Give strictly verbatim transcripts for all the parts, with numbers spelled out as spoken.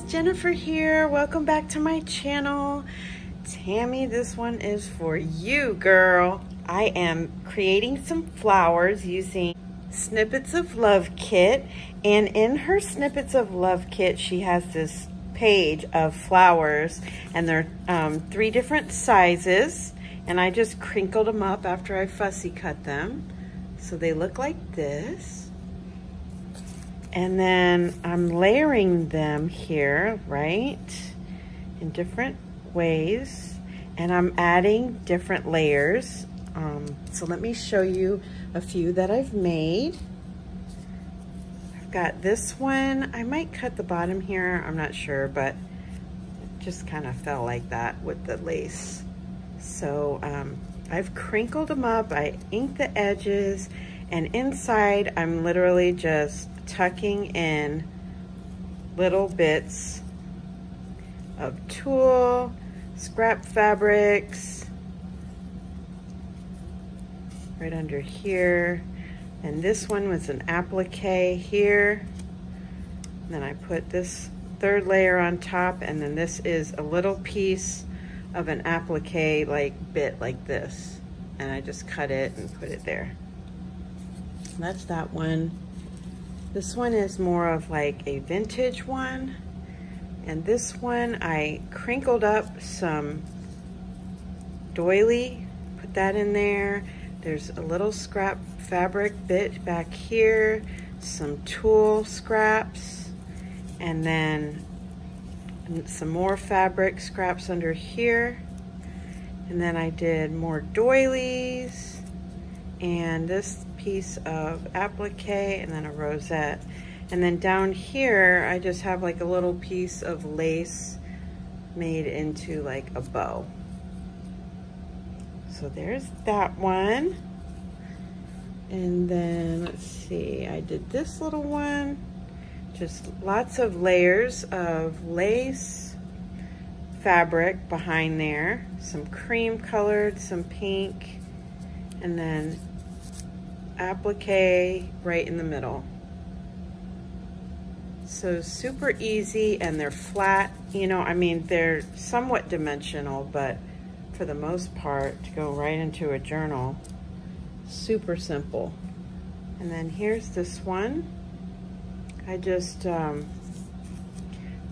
guys, Jennifer here. Welcome back to my channel. Tammy, this one is for you, girl. I am creating some flowers using Snippets of Love Kit, and in her Snippets of Love Kit, she has this page of flowers, and they're um, three different sizes, and I just crinkled them up after I fussy cut them. So they look like this. And then I'm layering them here, right, in different ways. And I'm adding different layers. Um, so let me show you a few that I've made. I've got this one. I might cut the bottom here, I'm not sure, but it just kind of fell like that with the lace. So um, I've crinkled them up, I inked the edges, and inside I'm literally just tucking in little bits of tulle, scrap fabrics, right under here. And this one was an applique here. And then I put this third layer on top, and then this is a little piece of an applique like bit like this. And I just cut it and put it there. So that's that one. This one is more of like a vintage one. And this one, I crinkled up some doily, put that in there. There's a little scrap fabric bit back here, some tulle scraps, and then some more fabric scraps under here. And then I did more doilies, and this piece of applique, and then a rosette. And then down here, I just have like a little piece of lace made into like a bow. So there's that one. And then let's see, I did this little one. Just lots of layers of lace fabric behind there. Some cream colored, some pink, and then applique right in the middle. So super easy, and they're flat, you know, I mean, they're somewhat dimensional, but for the most part, to go right into a journal, super simple. And then here's this one. I just um,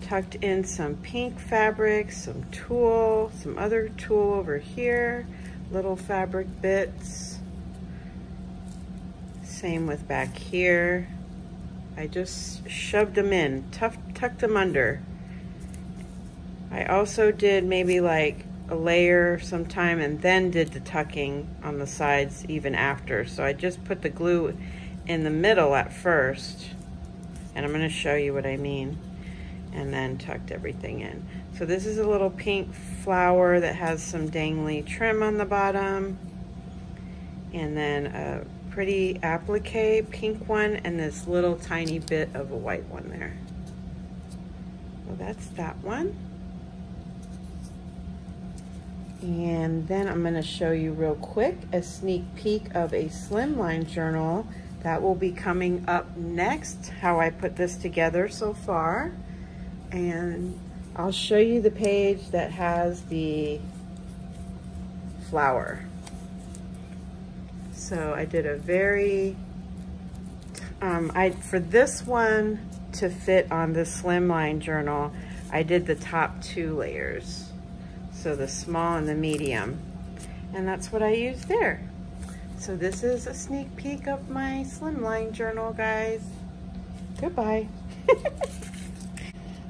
tucked in some pink fabric, some tulle, some other tulle over here, little fabric bits. Same with back here. I just shoved them in, tuff, tucked them under. I also did maybe like a layer sometime and then did the tucking on the sides even after. So I just put the glue in the middle at first, and I'm going to show you what I mean, and then tucked everything in. So this is a little pink flower that has some dangly trim on the bottom, and then a pretty applique pink one, and this little tiny bit of a white one there. Well, that's that one. And then I'm going to show you real quick a sneak peek of a slimline journal that will be coming up next, how I put this together so far. And I'll show you the page that has the flower. So I did a very, um, I for this one to fit on this slimline journal, I did the top two layers. So the small and the medium. And that's what I used there. So this is a sneak peek of my slimline journal, guys. Goodbye.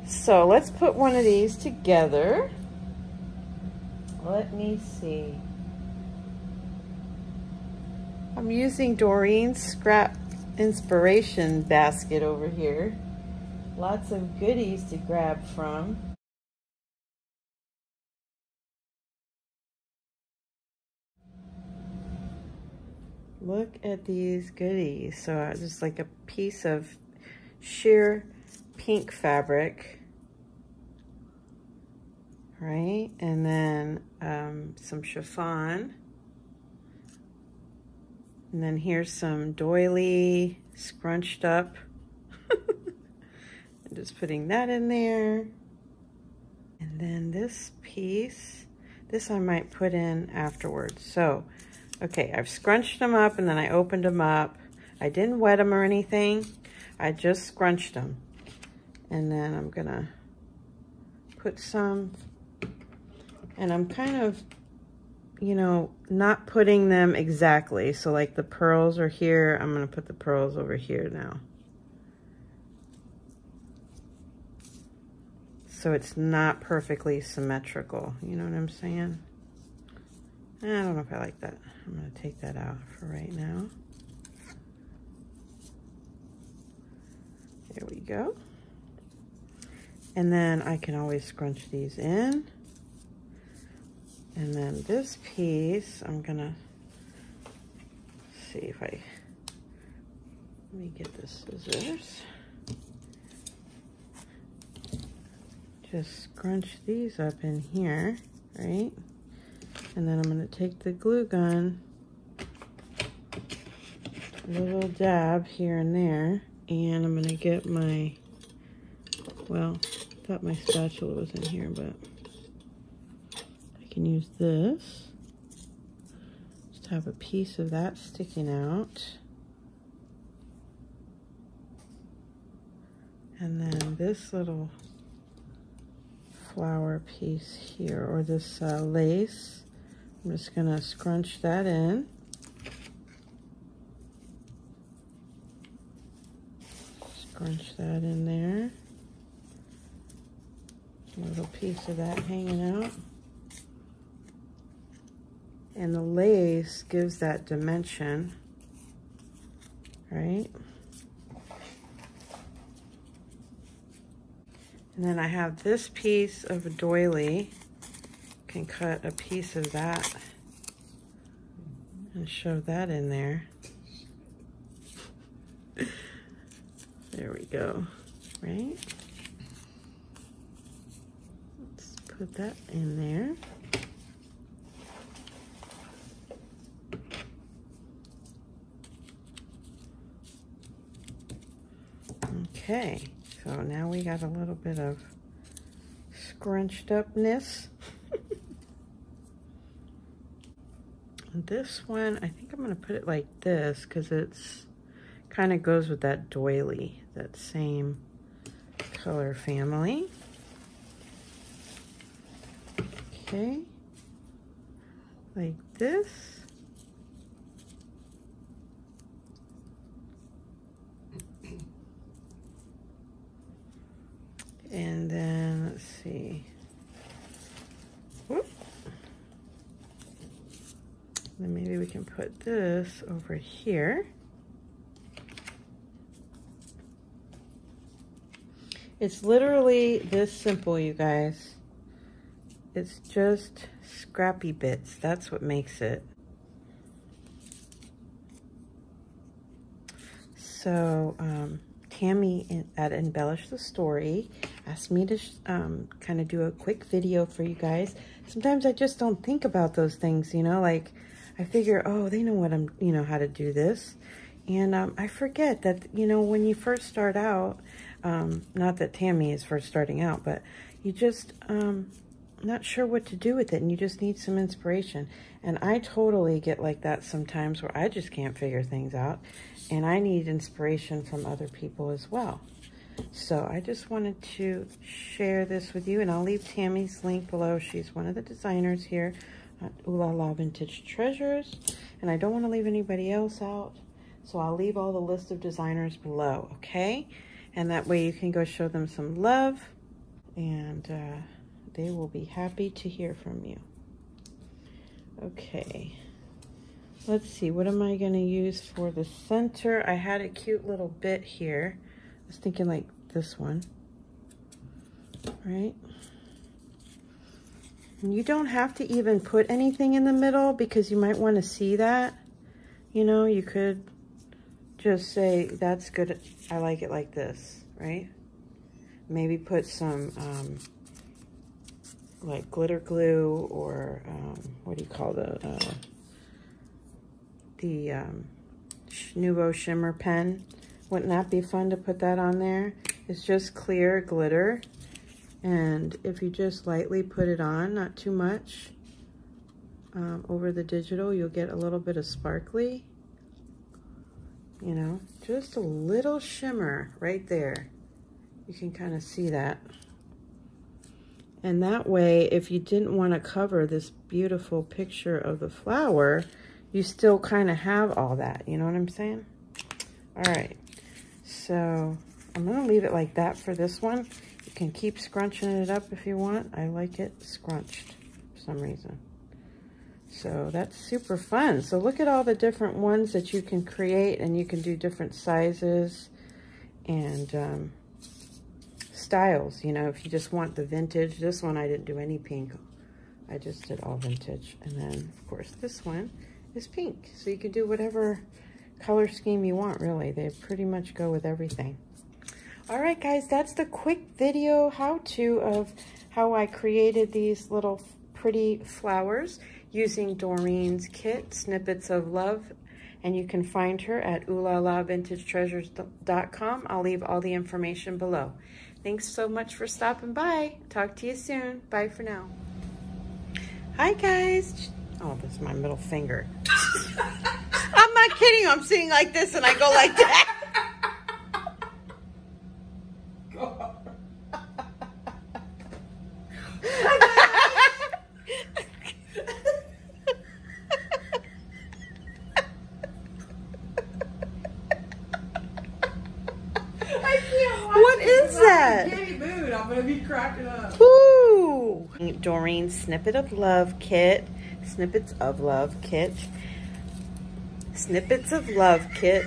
So let's put one of these together. Let me see. I'm using Doreen's scrap inspiration basket over here. Lots of goodies to grab from. Look at these goodies. So just like a piece of sheer pink fabric, right? And then um, some chiffon. And then here's some doily scrunched up I'm just putting that in there. And then this piece, this I might put in afterwards. So, okay, I've scrunched them up and then I opened them up. I didn't wet them or anything. I just scrunched them. And then I'm gonna put some, and I'm kind of, you know, not putting them exactly. So like the pearls are here, I'm gonna put the pearls over here now. So it's not perfectly symmetrical. You know what I'm saying? I don't know if I like that. I'm gonna take that out for right now. There we go. And then I can always scrunch these in. And then this piece, I'm gonna see if I, let me get the scissors. Just scrunch these up in here, right? And then I'm gonna take the glue gun, a little dab here and there, and I'm gonna get my, well, I thought my spatula was in here, but I can use this. Just have a piece of that sticking out. And then this little flower piece here, or this uh, lace. I'm just gonna scrunch that in. Scrunch that in there. A little piece of that hanging out. And the lace gives that dimension, right? And then I have this piece of a doily. Can cut a piece of that and shove that in there. There we go, right? Let's put that in there. Okay, so now we got a little bit of scrunched upness. This one, I think I'm gonna put it like this because it's kind of goes with that doily, that same color family. Okay, like this. And then, let's see, whoop. Then maybe we can put this over here. It's literally this simple, you guys. It's just scrappy bits. That's what makes it. So, um, Tammy at Embellish the Story asked me to um, kind of do a quick video for you guys. Sometimes I just don't think about those things, you know, like I figure, oh, they know what I'm, you know, how to do this. And um, I forget that, you know, when you first start out, um, not that Tammy is first starting out, but you just um, not sure what to do with it and you just need some inspiration. And I totally get like that sometimes where I just can't figure things out. And I need inspiration from other people as well. So I just wanted to share this with you, and I'll leave Tammy's link below. She's one of the designers here at OohLaLa Vintage Treasures, and I don't want to leave anybody else out, so I'll leave all the list of designers below, okay? And that way you can go show them some love, and uh, they will be happy to hear from you. Okay. Let's see, what am I gonna use for the center? I had a cute little bit here. I was thinking like this one, right? And you don't have to even put anything in the middle because you might wanna see that. You know, you could just say, that's good, I like it like this, right? Maybe put some um, like glitter glue or um, what do you call the, uh, the um, Nuvo Shimmer Pen. Wouldn't that be fun to put that on there? It's just clear glitter, and if you just lightly put it on, not too much, um, over the digital, you'll get a little bit of sparkly, you know, just a little shimmer right there. You can kind of see that. And that way, if you didn't want to cover this beautiful picture of the flower, you still kind of have all that. You know what I'm saying? All right. So I'm going to leave it like that for this one. You can keep scrunching it up if you want. I like it scrunched for some reason. So that's super fun. So look at all the different ones that you can create, and you can do different sizes and um, styles. You know, if you just want the vintage, this one I didn't do any pink. I just did all vintage. And then, of course, this one is pink. So you can do whatever color scheme you want, really. They pretty much go with everything. All right, guys, that's the quick video how-to of how I created these little pretty flowers using Doreen's kit, Snippets of Love, and you can find her at ooh la la vintage treasures dot com. I'll leave all the information below. Thanks so much for stopping by. Talk to you soon. Bye for now. Hi, guys. Oh, that's my middle finger. I'm not kidding. I'm sitting like this, and I go like that. Doreen's Snippet of Love Kit, Snippets of Love Kit, Snippets of Love Kit.